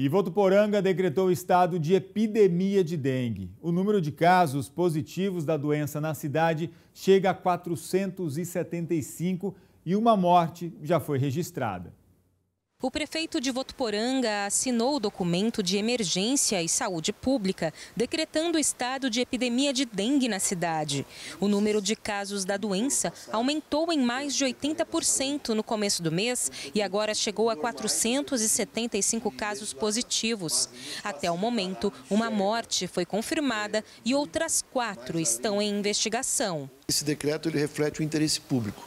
E Votuporanga decretou estado de epidemia de dengue. O número de casos positivos da doença na cidade chega a 475 e uma morte já foi registrada. O prefeito de Votuporanga assinou o documento de emergência e saúde pública, decretando o estado de epidemia de dengue na cidade. O número de casos da doença aumentou em mais de 80% no começo do mês e agora chegou a 475 casos positivos. Até o momento, uma morte foi confirmada e outras 4 estão em investigação. Esse decreto ele reflete o interesse público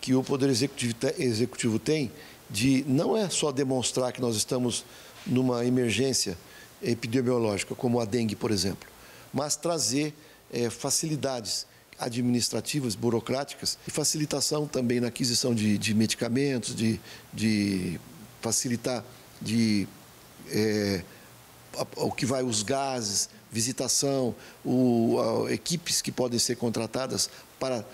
que o Poder Executivo tem de não é só demonstrar que nós estamos numa emergência epidemiológica, como a dengue, por exemplo, mas trazer facilidades administrativas, burocráticas e facilitação também na aquisição de medicamentos, de facilitar o que vai os gases, visitação, equipes que podem ser contratadas para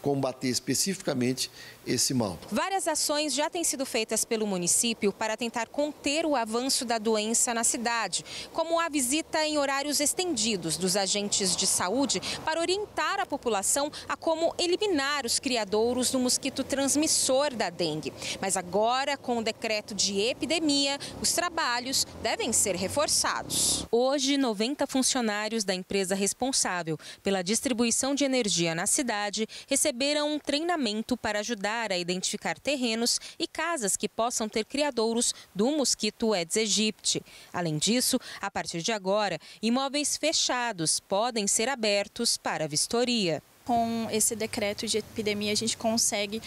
combater especificamente esse mal. Várias ações já têm sido feitas pelo município para tentar conter o avanço da doença na cidade, como a visita em horários estendidos dos agentes de saúde para orientar a população a como eliminar os criadouros do mosquito transmissor da dengue. Mas agora, com o decreto de epidemia, os trabalhos devem ser reforçados. Hoje, 90 funcionários da empresa responsável pela distribuição de energia na cidade receberam um treinamento para ajudar a identificar terrenos e casas que possam ter criadouros do mosquito Aedes aegypti. Além disso, a partir de agora, imóveis fechados podem ser abertos para vistoria. Com esse decreto de epidemia, a gente consegue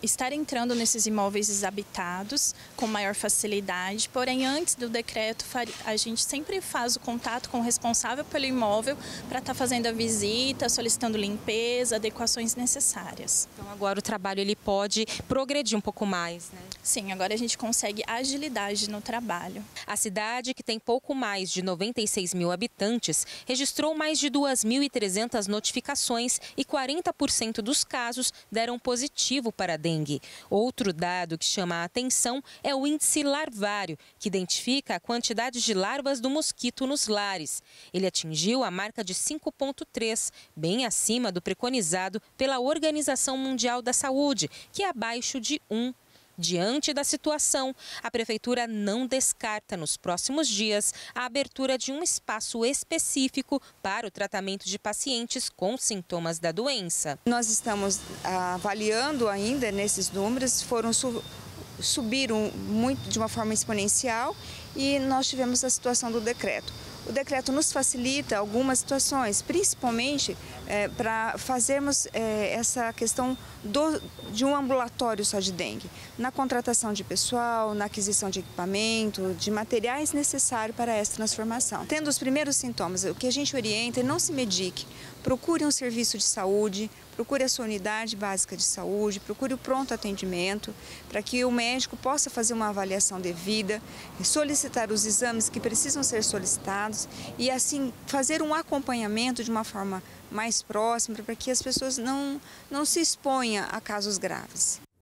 estar entrando nesses imóveis desabitados com maior facilidade. Porém, antes do decreto, a gente sempre faz o contato com o responsável pelo imóvel para estar fazendo a visita, solicitando limpeza, adequações necessárias. Então, agora o trabalho ele pode progredir um pouco mais, né? Sim, agora a gente consegue agilidade no trabalho. A cidade, que tem pouco mais de 96 mil habitantes, registrou mais de 2.300 notificações e 40% dos casos deram positivo para a dengue. Outro dado que chama a atenção é o índice larvário, que identifica a quantidade de larvas do mosquito nos lares. Ele atingiu a marca de 5,3, bem acima do preconizado pela Organização Mundial da Saúde, que é abaixo de 1. Diante da situação, a Prefeitura não descarta nos próximos dias a abertura de um espaço específico para o tratamento de pacientes com sintomas da doença. Nós estamos avaliando ainda nesses números, subiram muito de uma forma exponencial e nós tivemos a situação do decreto. O decreto nos facilita algumas situações, principalmente para fazermos essa questão de um ambulatório só de dengue, na contratação de pessoal, na aquisição de equipamento, de materiais necessários para essa transformação. Tendo os primeiros sintomas, o que a gente orienta é não se medique, procure um serviço de saúde, procure a sua unidade básica de saúde, procure o pronto atendimento, para que o médico possa fazer uma avaliação devida, solicitar os exames que precisam ser solicitados e assim fazer um acompanhamento de uma forma mais próxima para que as pessoas não se exponham a casos graves.